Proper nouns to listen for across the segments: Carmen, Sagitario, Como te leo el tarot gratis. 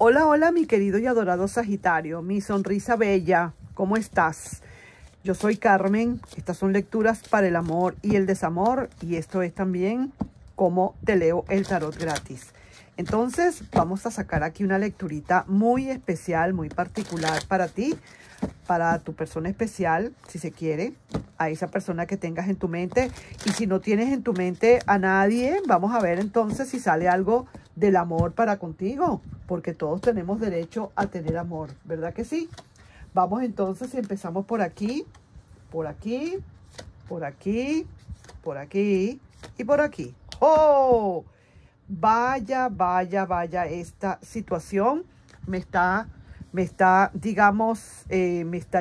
Hola, hola, mi querido y adorado Sagitario, mi sonrisa bella, ¿cómo estás? Yo soy Carmen, estas son lecturas para el amor y el desamor, y esto es también cómo te leo el tarot gratis. Entonces, vamos a sacar aquí una lecturita muy especial, muy particular para ti, para tu persona especial, si se quiere, a esa persona que tengas en tu mente. Y si no tienes en tu mente a nadie, vamos a ver entonces si sale algo del amor para contigo, porque todos tenemos derecho a tener amor, ¿verdad que sí? Vamos entonces y empezamos por aquí, por aquí, por aquí, por aquí y por aquí. ¡Oh! Vaya, vaya, vaya, esta situación me está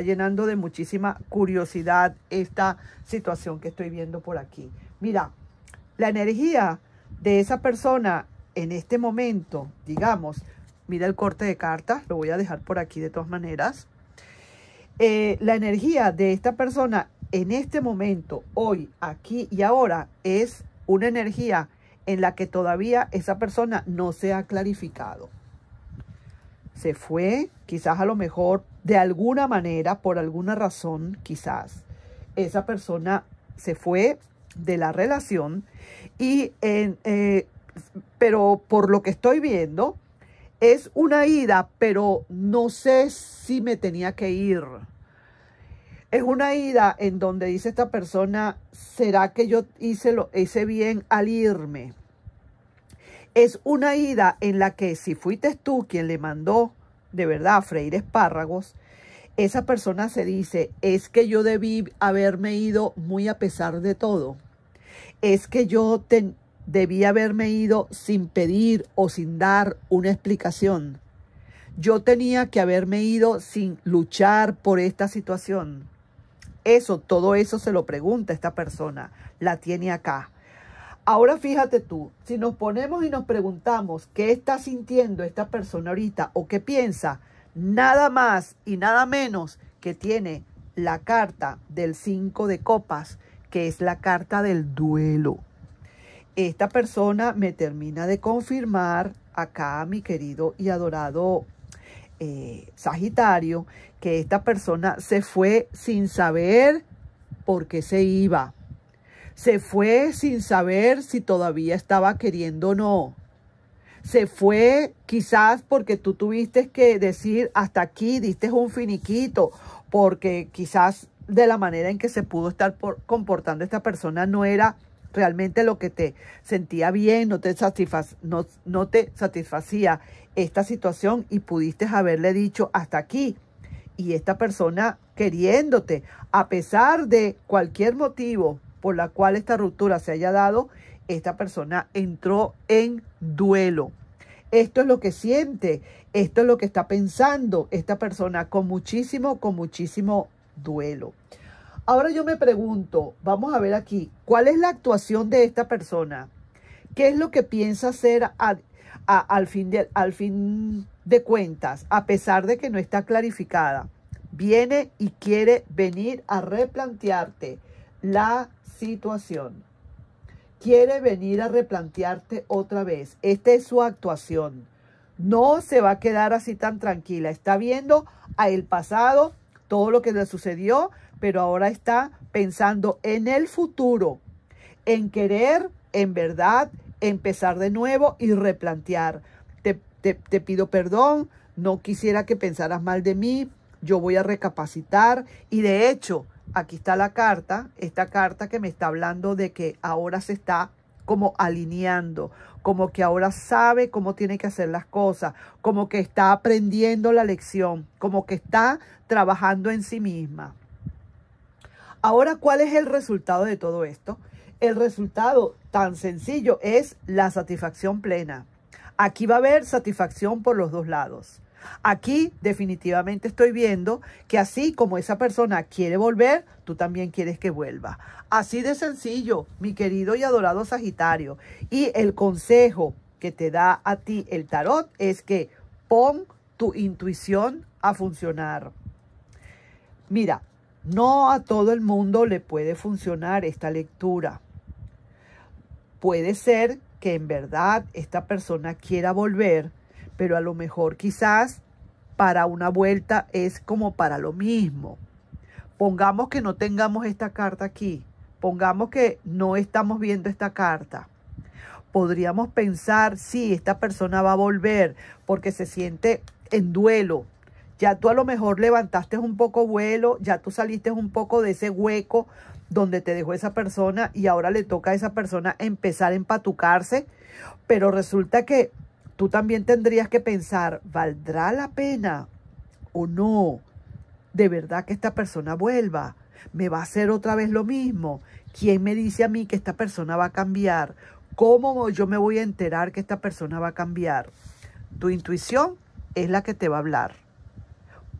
llenando de muchísima curiosidad esta situación que estoy viendo por aquí. Mira, la energía de esa persona en este momento, digamos, mira el corte de cartas, lo voy a dejar por aquí de todas maneras. La energía de esta persona en este momento, hoy, aquí y ahora, es una energía en la que todavía esa persona no se ha clarificado. Se fue, quizás a lo mejor, de alguna manera, por alguna razón, quizás. Esa persona se fue de la relación, y pero por lo que estoy viendo, es una ida, pero no sé si me tenía que ir. Es una ida en donde dice esta persona, ¿será que yo hice bien al irme? Es una ida en la que si fuiste tú quien le mandó de verdad a freír espárragos, esa persona se dice, es que yo debí haberme ido muy a pesar de todo. Es que yo debí haberme ido sin pedir o sin dar una explicación. Yo tenía que haberme ido sin luchar por esta situación. Eso, todo eso se lo pregunta esta persona, la tiene acá. Ahora fíjate tú, si nos ponemos y nos preguntamos qué está sintiendo esta persona ahorita o qué piensa, nada más y nada menos que tiene la carta del 5 de copas, que es la carta del duelo. Esta persona me termina de confirmar acá, mi querido y adorado Sagitario, que esta persona se fue sin saber por qué se iba. Se fue sin saber si todavía estaba queriendo o no. Se fue quizás porque tú tuviste que decir hasta aquí, diste un finiquito, porque quizás de la manera en que se pudo estar comportando esta persona no era realmente lo que te sentía bien, no te satisfacía esta situación y pudiste haberle dicho hasta aquí. Y esta persona queriéndote, a pesar de cualquier motivo por la cual esta ruptura se haya dado, esta persona entró en duelo. Esto es lo que siente, esto es lo que está pensando esta persona con muchísimo duelo. Ahora yo me pregunto, vamos a ver aquí, ¿cuál es la actuación de esta persona? ¿Qué es lo que piensa hacer al fin de cuentas, a pesar de que no está clarificada? Viene y quiere venir a replantearte la situación. Quiere venir a replantearte otra vez. Esta es su actuación. No se va a quedar así tan tranquila. Está viendo el pasado, todo lo que le sucedió, pero ahora está pensando en el futuro, en querer, en verdad, empezar de nuevo y replantear. Te pido perdón, no quisiera que pensaras mal de mí, yo voy a recapacitar. Y de hecho, aquí está la carta, esta carta que me está hablando de que ahora se está como alineando, como que ahora sabe cómo tiene que hacer las cosas, como que está aprendiendo la lección, como que está trabajando en sí misma. Ahora, ¿cuál es el resultado de todo esto? El resultado tan sencillo es la satisfacción plena. Aquí va a haber satisfacción por los dos lados. Aquí definitivamente estoy viendo que así como esa persona quiere volver, tú también quieres que vuelva. Así de sencillo, mi querido y adorado Sagitario. Y el consejo que te da a ti el tarot es que pon tu intuición a funcionar. Mira, no a todo el mundo le puede funcionar esta lectura. Puede ser que en verdad esta persona quiera volver, pero a lo mejor quizás para una vuelta es como para lo mismo. Pongamos que no tengamos esta carta aquí, pongamos que no estamos viendo esta carta. Podríamos pensar, sí, esta persona va a volver porque se siente en duelo. Ya tú a lo mejor levantaste un poco vuelo, ya tú saliste un poco de ese hueco donde te dejó esa persona y ahora le toca a esa persona empezar a empatucarse, pero resulta que tú también tendrías que pensar, ¿valdrá la pena o no? ¿De verdad que esta persona vuelva? ¿Me va a hacer otra vez lo mismo? ¿Quién me dice a mí que esta persona va a cambiar? ¿Cómo yo me voy a enterar que esta persona va a cambiar? Tu intuición es la que te va a hablar.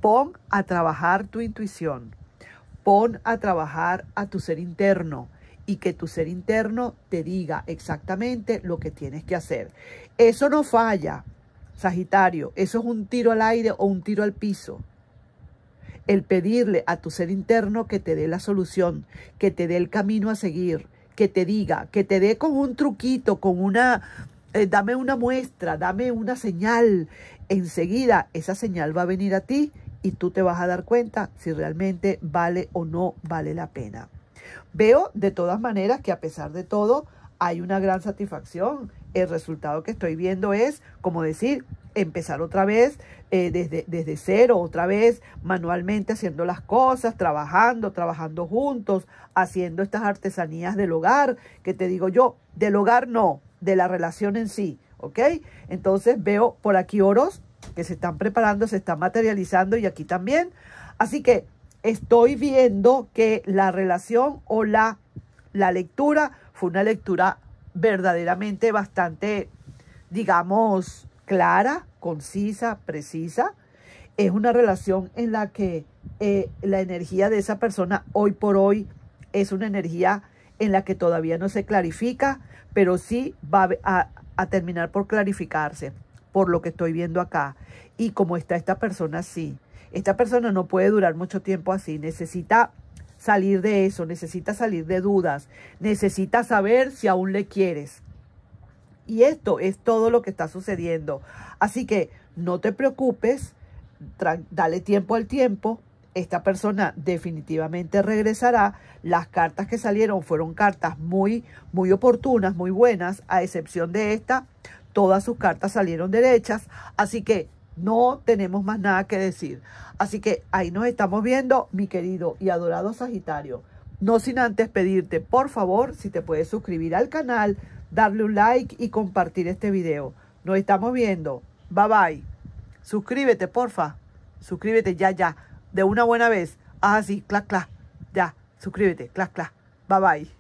Pon a trabajar tu intuición. Pon a trabajar a tu ser interno y que tu ser interno te diga exactamente lo que tienes que hacer. Eso no falla, Sagitario. Eso es un tiro al aire o un tiro al piso. El pedirle a tu ser interno que te dé la solución, que te dé el camino a seguir, que te diga, que te dé con un truquito, con una... dame una muestra, dame una señal. Enseguida esa señal va a venir a ti y tú te vas a dar cuenta si realmente vale o no vale la pena. Veo de todas maneras que a pesar de todo hay una gran satisfacción. El resultado que estoy viendo es, como decir, empezar otra vez desde cero, otra vez manualmente haciendo las cosas, trabajando juntos, haciendo estas artesanías del hogar, que te digo yo, del hogar no, de la relación en sí, ¿ok? Entonces veo por aquí oros que se están preparando, se están materializando y aquí también. Así que estoy viendo que la relación o la lectura fue una lectura verdaderamente bastante, digamos, clara, concisa, precisa. Es una relación en la que la energía de esa persona hoy por hoy es una energía en la que todavía no se clarifica, pero sí va a terminar por clarificarse, por lo que estoy viendo acá. Y como está esta persona, sí. Esta persona no puede durar mucho tiempo así. Necesita salir de eso, necesita salir de dudas, necesita saber si aún le quieres. Y esto es todo lo que está sucediendo. Así que no te preocupes, dale tiempo al tiempo. Esta persona definitivamente regresará. Las cartas que salieron fueron cartas muy oportunas, muy buenas, a excepción de esta. Todas sus cartas salieron derechas, así que no tenemos más nada que decir. Así que ahí nos estamos viendo, mi querido y adorado Sagitario. No sin antes pedirte, por favor, si te puedes suscribir al canal, darle un like y compartir este video. Nos estamos viendo. Bye, bye. Suscríbete, porfa. Suscríbete ya. De una buena vez. Ah, sí, clac, clac. Ya, suscríbete, clac, clac. Bye, bye.